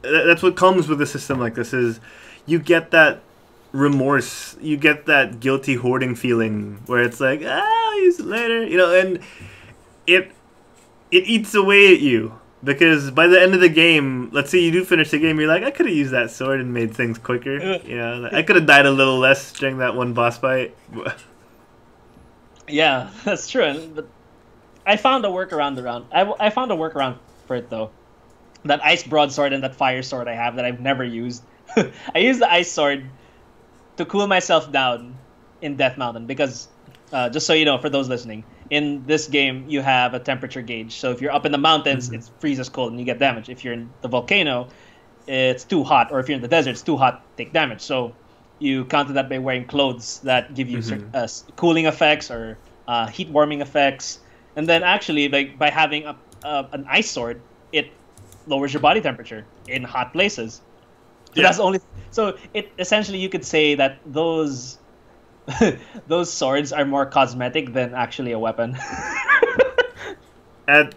That's what comes with a system like this is you get that remorse, you get that guilty hoarding feeling where it's like, ah, I'll use it later, you know, and it it eats away at you because by the end of the game, let's say you do finish the game, you're like, I could have used that sword and made things quicker, you know, like, I could have died a little less during that one boss fight. Yeah, that's true. But I found a workaround around. I, I found a workaround for it though. That ice broadsword and that fire sword I have that I've never used. I used the ice sword to cool myself down in Death Mountain because, uh, just so you know, for those listening, in this game you have a temperature gauge. So if you're up in the mountains, mm-hmm. it freezes cold and you get damage. If you're in the volcano, it's too hot. Or if you're in the desert, it's too hot, take damage. So you counter that by wearing clothes that give you mm-hmm. certain, uh, cooling effects or uh, heat warming effects. And then actually, like by having a, uh, an ice sword, it lowers your body temperature in hot places. So yeah. that's only so it essentially you could say that those those swords are more cosmetic than actually a weapon. At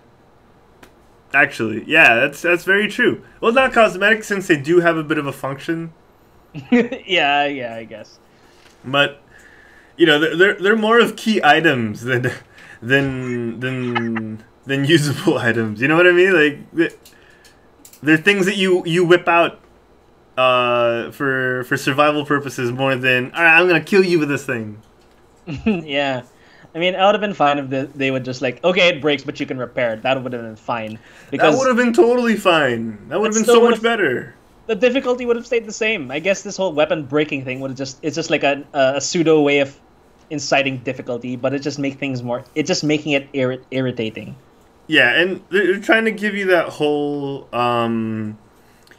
actually, yeah, that's that's very true. Well, not cosmetic since they do have a bit of a function. yeah, yeah, I guess. But you know, they're they're more of key items than than than than usable items. You know what I mean? Like. They, They're things that you, you whip out uh, for for survival purposes more than, all right, I'm going to kill you with this thing. yeah. I mean, I would have been fine if they, they would just like, okay, it breaks, but you can repair it. That would have been fine. Because that would have been totally fine. That would have been so much better. The difficulty would have stayed the same. I guess this whole weapon breaking thing would have just, it's just like a, a pseudo way of inciting difficulty, but it just makes things more, it's just making it irri- irritating. Yeah, and they're trying to give you that whole, um,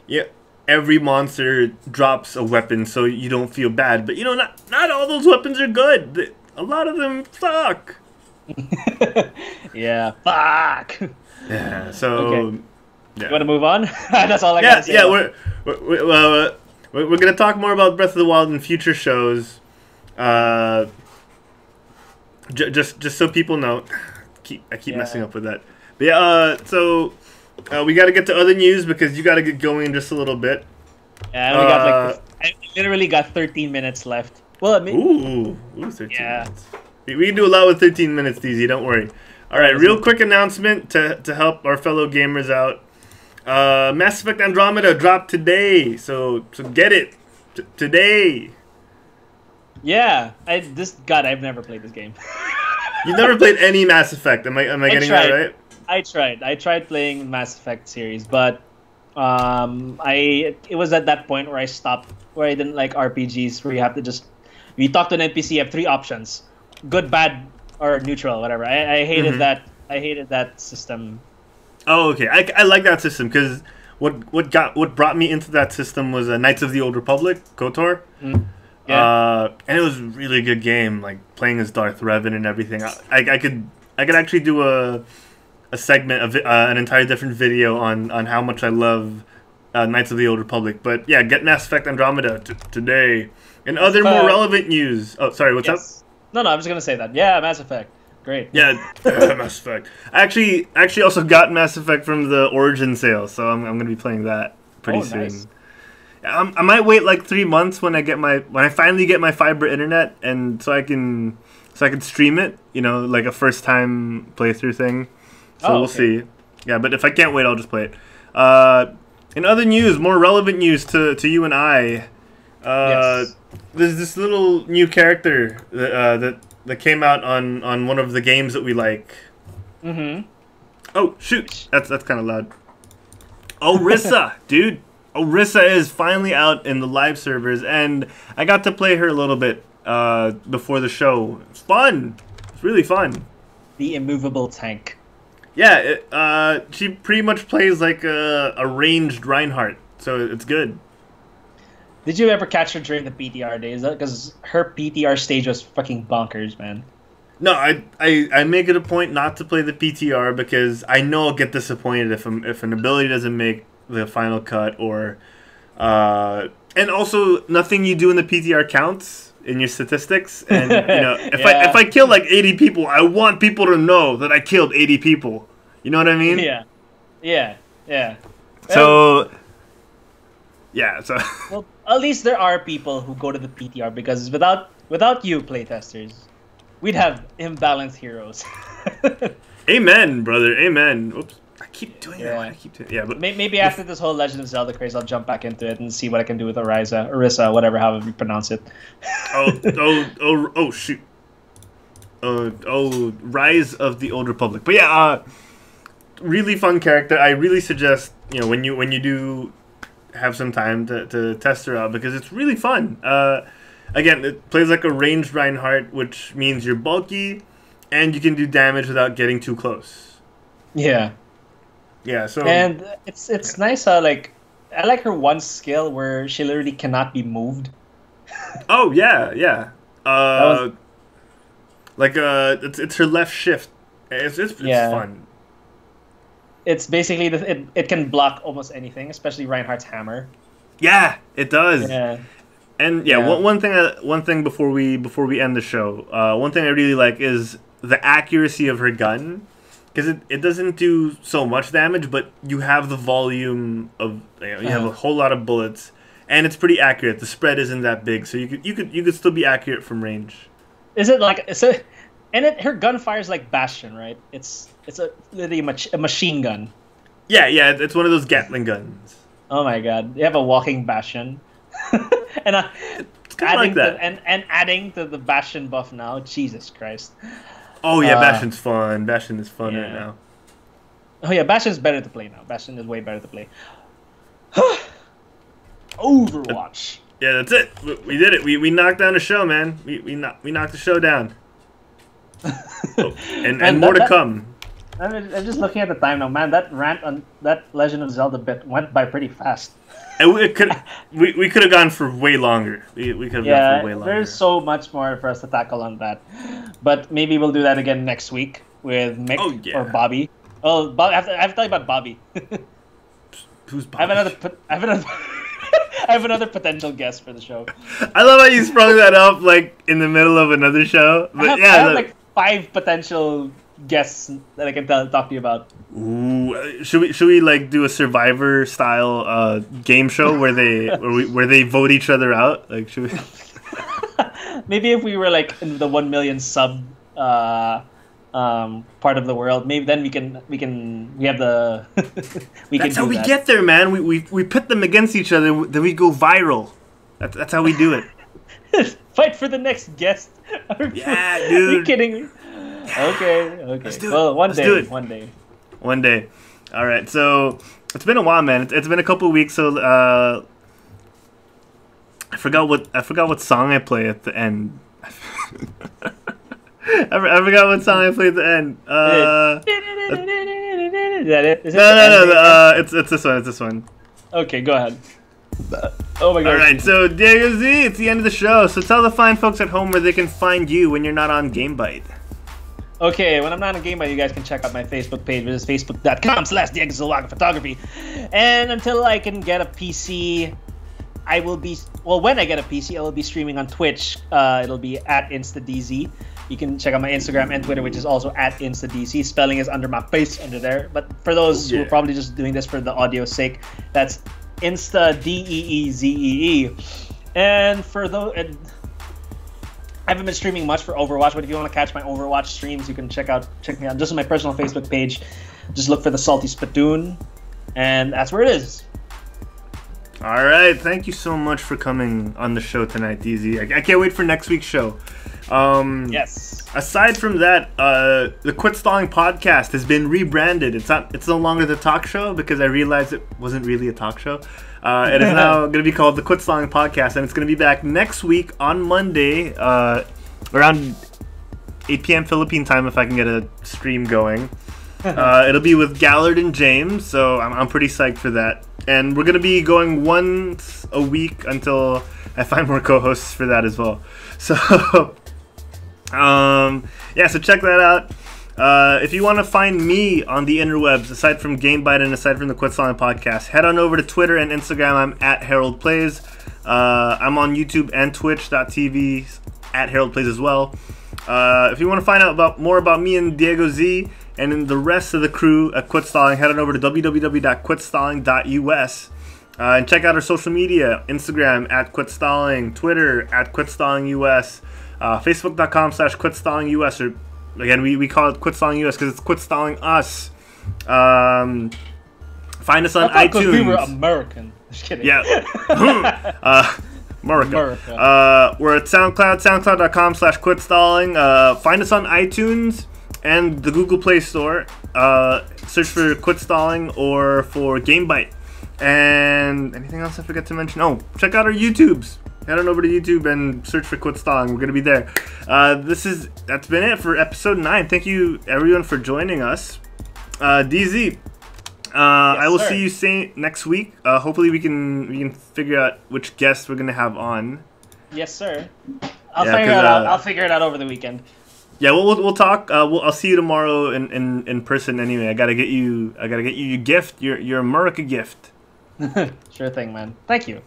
yeah, every monster drops a weapon so you don't feel bad. But, you know, not not all those weapons are good. A lot of them suck. yeah, fuck. Yeah, so... Okay. Yeah. You want to move on? That's all I yeah, got to say. Yeah, we're, we're, we're, uh, we're going to talk more about Breath of the Wild in future shows. Uh, j just, just so people know. Keep, I keep yeah. messing up with that. But yeah, uh, so uh, we got to get to other news because you got to get going in just a little bit. Yeah, we uh, got like I literally got thirteen minutes left. Well, I mean, ooh, ooh, thirteen yeah. minutes. We, we can do a lot with thirteen minutes, D Z. Don't worry. All right, real quick announcement to to help our fellow gamers out. Uh, Mass Effect Andromeda dropped today, so so get it T today. Yeah, I this God, I've never played this game. You've never played any Mass Effect. Am I am I, I getting tried. that right? I tried. I tried playing Mass Effect series, but um, I it was at that point where I stopped, where I didn't like R P Gs, where you have to just you talk to an N P C, you have three options: good, bad, or neutral, whatever. I, I hated mm-hmm. that. I hated that system. Oh, okay. I, I like that system because what what got what brought me into that system was uh, Knights of the Old Republic, KOTOR. Mm-hmm. Yeah. Uh, and it was a really good game, like playing as Darth Revan and everything. I, I, I could I could actually do a a segment of uh, an entire different video on, on how much I love uh, Knights of the Old Republic. But yeah, get Mass Effect Andromeda t today. And other more relevant news. Oh, sorry, what's yes. up? No, no, I was gonna say that. Yeah, Mass Effect, great. Yeah, Mass Effect. I actually actually also got Mass Effect from the Origin sale, so I'm I'm gonna be playing that pretty oh, soon. Nice. I might wait like three months when I get my when I finally get my fiber internet, and so I can so I can stream it, you know, like a first time playthrough thing. So oh, okay. we'll see. Yeah, but if I can't wait, I'll just play it. Uh, in other news, more relevant news to to you and I. Uh, yes. There's this little new character that uh, that that came out on on one of the games that we like. Mm-hmm. Oh shoot, that's that's kind of loud. Orisa, dude. Orisa is finally out in the live servers, and I got to play her a little bit uh, before the show. It's fun. It's really fun. The immovable tank. Yeah, it, uh, she pretty much plays like a, a ranged Reinhardt, so it's good. Did you ever catch her during the P T R days? Because her P T R stage was fucking bonkers, man. No, I, I I make it a point not to play the P T R because I know I'll get disappointed if I'm, if an ability doesn't make the final cut, or uh, and also nothing you do in the P T R counts in your statistics. And you know, if yeah. I if I kill like eighty people, I want people to know that I killed eighty people. You know what I mean? Yeah, yeah, yeah. So yeah, so well, at least there are people who go to the P T R, because without without you playtesters, we'd have imbalanced heroes. Amen, brother. Amen. Oops. I keep doing yeah. that. I keep doing. Yeah, but maybe after this whole Legend of Zelda craze, I'll jump back into it and see what I can do with Orisa, Orisa, whatever, however you pronounce it. oh, oh, oh, oh, shoot. Uh, oh, Rise of the Old Republic. But yeah, uh, really fun character. I really suggest, you know, when you when you do have some time to to test her out, because it's really fun. Uh. Again, it plays like a ranged Reinhardt, which means you're bulky, and you can do damage without getting too close. Yeah, yeah. So and it's it's nice how like I like her one skill where she literally cannot be moved. Oh yeah, yeah. Uh, was... Like uh, it's it's her left shift. It's it's, it's yeah. fun. It's basically the, it it can block almost anything, especially Reinhardt's hammer. Yeah, it does. Yeah. And yeah, yeah. One, one thing I, one thing before we before we end the show, uh, one thing I really like is the accuracy of her gun, because it, it doesn't do so much damage, but you have the volume of you, know, you uh-huh. have a whole lot of bullets, and it's pretty accurate. The spread isn't that big, so you could you could you could still be accurate from range. Is it like so? And it, her gun fires like Bastion, right? It's it's a literally mach, a machine gun. Yeah, yeah, it's one of those Gatling guns. Oh my god, you have a walking Bastion. and uh, adding like that. To, and and adding to the Bastion buff now, Jesus Christ! Oh yeah, uh, Bastion's fun. Bastion is fun yeah. right now. Oh yeah, Bastion's better to play now. Bastion is way better to play. Overwatch. Yeah, that's it. We, we did it. We we knocked down the show, man. We we knocked we knocked the show down. oh, and and man, more that, to come. I mean, I'm just looking at the time now, man. That rant on that Legend of Zelda bit went by pretty fast. And we could we, we could have gone for way longer. We, we could have yeah, gone for way longer. There's so much more for us to tackle on that. But maybe we'll do that again next week with Mick oh, yeah. or Bobby. Oh, Bob, I, have to, I have to tell you about Bobby. Who's Bobby? I have another. I have another. I have another potential guest for the show. I love how you sprung that up like in the middle of another show. But I have, yeah, I have like five potential guests that I can tell, talk to you about. Ooh, should we should we like do a Survivor style uh, game show where they where we where they vote each other out? Like, should we? Maybe if we were like in the one million sub uh, um, part of the world, maybe then we can we can we have the. we that's can how we that. get there, man. We we we pit them against each other, then we go viral. That's that's how we do it. Fight for the next guest. Yeah, dude. Are you kidding me? Okay, okay. Well, one Let's day, one day. One day. All right, so it's been a while, man. It's, it's been a couple of weeks, so uh, I forgot what I forgot what song I play at the end. I, I forgot what song I play at the end. Uh, Is that it? Is no, no, no. Uh, it's it's this one. It's this one. Okay, go ahead. Oh my god. All right, so Diego Z, it's the end of the show. So tell the fine folks at home where they can find you when you're not on Game Byte. Okay, when I'm not on Game Byte, you guys can check out my Facebook page, which is facebook.com slash Photography. And until I can get a P C, I will be, well, when I get a P C, I will be streaming on Twitch. Uh, it'll be at InstaDZ. You can check out my Instagram and Twitter, which is also at InstaDZ. Spelling is under my face under there. But for those yeah. who are probably just doing this for the audio's sake, that's InstaDEEZEE. And for those... Uh, I haven't been streaming much for Overwatch, but if you want to catch my Overwatch streams, you can check out check me out just on my personal Facebook page. Just look for the Salty Spittoon, and that's where it is. All right, thank you so much for coming on the show tonight, D Z. I, I can't wait for next week's show. Um, yes. Aside from that, uh, the Quit Stalling podcast has been rebranded. It's not. It's no longer the talk show because I realized it wasn't really a talk show. Uh, it is now going to be called the Quit Stalling Podcast, and it's going to be back next week on Monday uh, around eight p m Philippine time if I can get a stream going. Uh, it'll be with Gallard and James, so I'm, I'm pretty psyched for that. And we're going to be going once a week until I find more co-hosts for that as well. So uh, Um, yeah, so check that out. Uh, if you want to find me on the interwebs, aside from Game Byte and aside from the Quit Stalling podcast, head on over to Twitter and Instagram. I'm at Herald Plays. Uh, I'm on YouTube and Twitch dot T V at Herald Plays as well. Uh, if you want to find out about more about me and Diego Z and then the rest of the crew at Quit Stalling, head on over to w w w dot quit stalling dot u s uh, and check out our social media: Instagram at Quit Stalling, Twitter at Quit Stalling U S, uh, facebook dot com slash quit stalling U S, or again, we, we call it Quit Stalling U S because it's Quit Stalling Us. Um, find us on iTunes. Because we were American. Just kidding. Yeah. uh, America. America. Uh, we're at SoundCloud, soundcloud dot com slash quit stalling. Uh, find us on iTunes and the Google Play Store. Uh, search for Quit Stalling or for Game Byte. And anything else I forget to mention? Oh, check out our YouTubes. Head on over to YouTube and search for Quit Stalling. We're gonna be there. Uh, this is that's been it for episode nine. Thank you everyone for joining us. Uh, D Z, uh, yes, I will sir. see you same next week. Uh, hopefully we can we can figure out which guest we're gonna have on. Yes, sir. I'll yeah, figure it out. Uh, I'll figure it out over the weekend. Yeah, we'll we'll, we'll talk. Uh, we'll, I'll see you tomorrow in, in in person. Anyway, I gotta get you. I gotta get you your gift. Your your America gift. Sure thing, man. Thank you.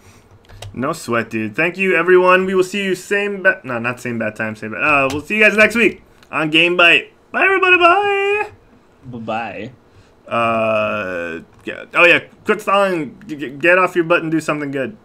No sweat, dude. Thank you, everyone. We will see you same bat. No, not same bad time. Same bad. Uh, we'll see you guys next week on Game Byte. Bye, everybody. Bye. Bye. Bye. Uh. Yeah. Oh yeah. Quit stalling. Get off your butt and do something good.